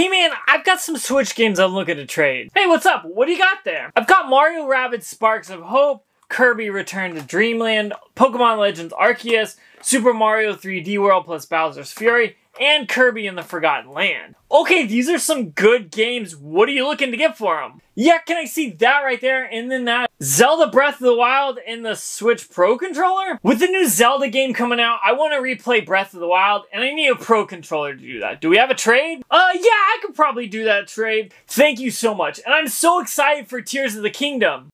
Hey man, I've got some Switch games I'm looking to trade. Hey, what's up? What do you got there? I've got Mario Rabbids Sparks of Hope, Kirby Return to Dreamland, Pokemon Legends Arceus, Super Mario 3D World plus Bowser's Fury, and Kirby in the Forgotten Land. Okay, these are some good games. What are you looking to get for them? Yeah, can I see that right there? And then that Zelda Breath of the Wild and the Switch Pro Controller? With the new Zelda game coming out, I want to replay Breath of the Wild and I need a Pro Controller to do that. Do we have a trade? Yeah, I could probably do that trade. Thank you so much. And I'm so excited for Tears of the Kingdom.